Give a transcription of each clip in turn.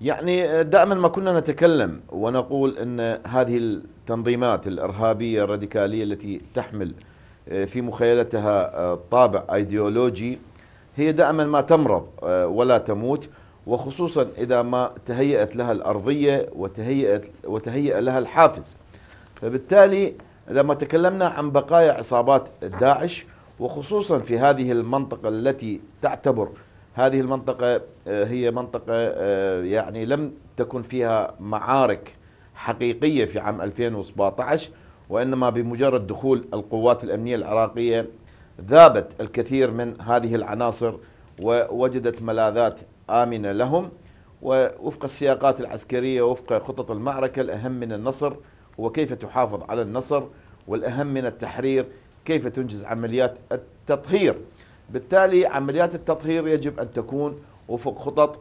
يعني دائما ما كنا نتكلم ونقول أن هذه التنظيمات الإرهابية الراديكالية التي تحمل في مخيلتها طابع أيديولوجي هي دائما ما تمرض ولا تموت، وخصوصا إذا ما تهيأت لها الأرضية وتهيأ لها الحافز. فبالتالي لما تكلمنا عن بقايا عصابات داعش وخصوصا في هذه المنطقة التي تعتبر هذه المنطقة هي منطقة يعني لم تكن فيها معارك حقيقية في عام 2017، وإنما بمجرد دخول القوات الأمنية العراقية ذابت الكثير من هذه العناصر ووجدت ملاذات آمنة لهم، ووفق السياقات العسكرية ووفق خطط المعركة الأهم من النصر وكيف تحافظ على النصر، والأهم من التحرير كيف تنجز عمليات التطهير. بالتالي عمليات التطهير يجب أن تكون وفق خطط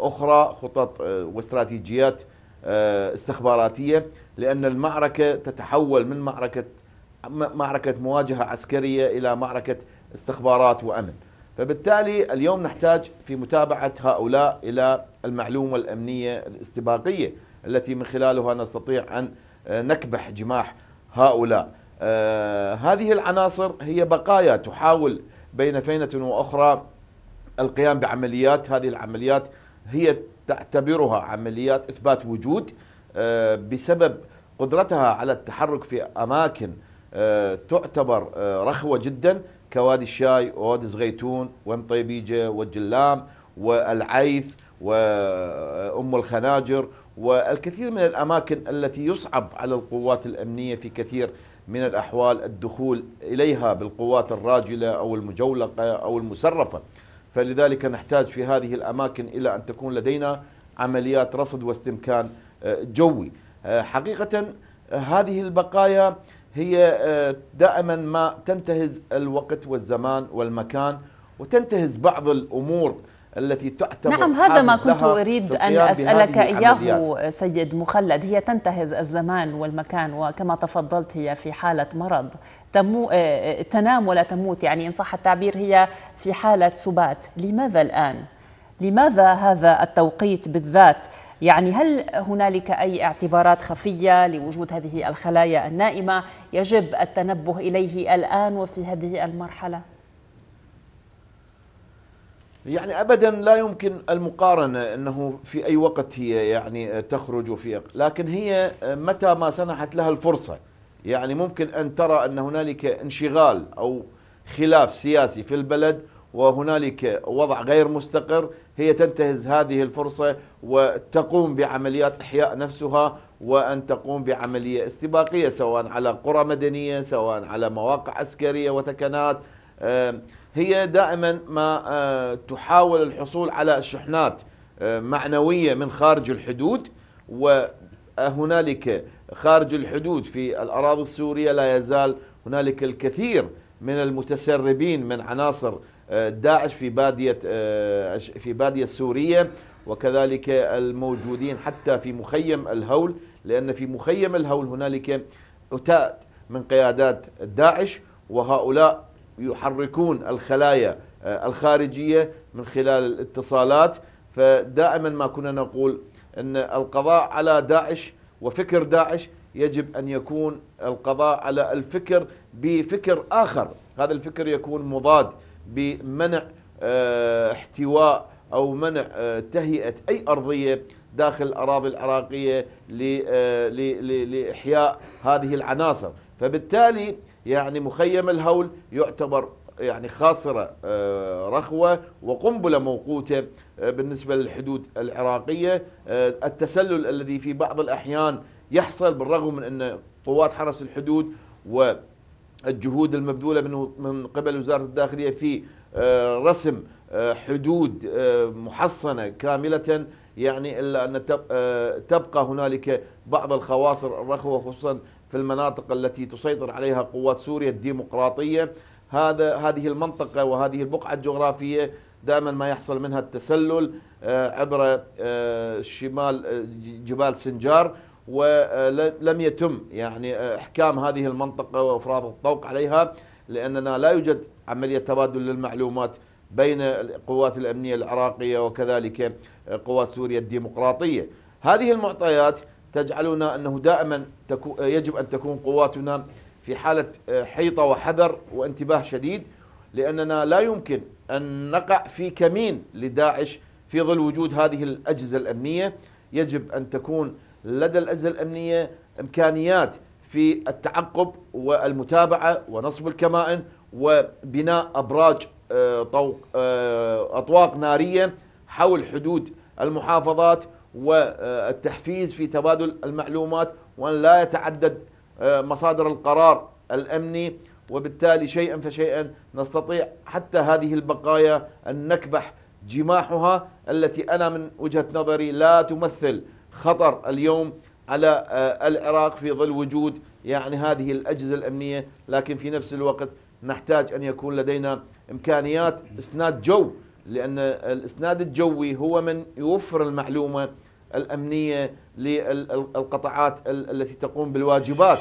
أخرى، خطط واستراتيجيات استخباراتية، لأن المعركة تتحول من معركة مواجهة عسكرية إلى معركة استخبارات وأمن. فبالتالي اليوم نحتاج في متابعة هؤلاء إلى المعلومة الأمنية الاستباقية التي من خلالها نستطيع أن نكبح جماح هؤلاء. هذه العناصر هي بقايا تحاول بين فينة وأخرى القيام بعمليات، هذه العمليات هي تعتبرها عمليات إثبات وجود بسبب قدرتها على التحرك في أماكن تعتبر رخوة جدا كوادي الشاي ووادي زغيتون ومطيبيجة والجلام والعيث وأم الخناجر والكثير من الأماكن التي يصعب على القوات الأمنية في كثير من الأحوال الدخول إليها بالقوات الراجلة أو المجولقة أو المسرفة. فلذلك نحتاج في هذه الأماكن إلى أن تكون لدينا عمليات رصد واستمكان جوي. حقيقة هذه البقايا هي دائما ما تنتهز الوقت والزمان والمكان، وتنتهز بعض الأمور التي تعتبر. نعم، هذا ما كنت أريد أن أسألك إياه سيد مخلد. هي تنتهز الزمان والمكان، وكما تفضلت هي في حالة مرض تنام ولا تموت، يعني إن صح التعبير هي في حالة سبات. لماذا الآن؟ لماذا هذا التوقيت بالذات؟ يعني هل هنالك أي اعتبارات خفية لوجود هذه الخلايا النائمة يجب التنبه إليه الآن وفي هذه المرحلة؟ يعني أبدا لا يمكن المقارنة أنه في أي وقت هي يعني تخرج لكن هي متى ما سنحت لها الفرصة. يعني ممكن أن ترى أن هنالك انشغال أو خلاف سياسي في البلد وهنالك وضع غير مستقر، هي تنتهز هذه الفرصة وتقوم بعمليات إحياء نفسها وأن تقوم بعملية استباقية سواء على قرى مدنية سواء على مواقع عسكرية وثكنات. هي دائما ما تحاول الحصول على شحنات معنوية من خارج الحدود، وهنالك خارج الحدود في الأراضي السورية لا يزال هنالك الكثير من المتسربين من عناصر داعش في بادية السورية، وكذلك الموجودين حتى في مخيم الهول، لأن في مخيم الهول هنالك أتاة من قيادات داعش، وهؤلاء يحركون الخلايا الخارجية من خلال الاتصالات. فدائما ما كنا نقول أن القضاء على داعش وفكر داعش يجب أن يكون القضاء على الفكر بفكر آخر، هذا الفكر يكون مضاد بمنع احتواء أو منع تهيئة أي أرضية داخل الأراضي العراقية لإحياء هذه العناصر. فبالتالي يعني مخيم الهول يعتبر يعني خاصرة رخوة وقنبلة موقوتة بالنسبة للحدود العراقية. التسلل الذي في بعض الأحيان يحصل بالرغم من أن قوات حرس الحدود والجهود المبذولة من قبل وزارة الداخلية في رسم حدود محصنة كاملة، يعني إلا أن تبقى هنالك بعض الخواصر الرخوة خصوصا في المناطق التي تسيطر عليها قوات سوريا الديمقراطية. هذه المنطقة وهذه البقعة الجغرافية دائما ما يحصل منها التسلل عبر شمال جبال سنجار، ولم يتم يعني إحكام هذه المنطقة وإفراط الطوق عليها، لأننا لا يوجد عملية تبادل للمعلومات بين القوات الأمنية العراقية وكذلك قوى سوريا الديمقراطية. هذه المعطيات تجعلنا أنه دائما يجب أن تكون قواتنا في حالة حيطة وحذر وانتباه شديد، لأننا لا يمكن أن نقع في كمين لداعش في ظل وجود هذه الأجهزة الأمنية. يجب أن تكون لدى الأجهزة الأمنية إمكانيات في التعقب والمتابعة ونصب الكمائن وبناء أبراج أطواق نارية حول حدود المحافظات والتحفيز في تبادل المعلومات، وأن لا يتعدد مصادر القرار الأمني، وبالتالي شيئا فشيئا نستطيع حتى هذه البقايا أن نكبح جماحها التي أنا من وجهة نظري لا تمثل خطر اليوم على العراق في ظل وجود هذه الأجهزة الأمنية. لكن في نفس الوقت نحتاج أن يكون لدينا إمكانيات إسناد جو، لأن الإسناد الجوي هو من يوفر المعلومة الأمنية للقطاعات التي تقوم بالواجبات.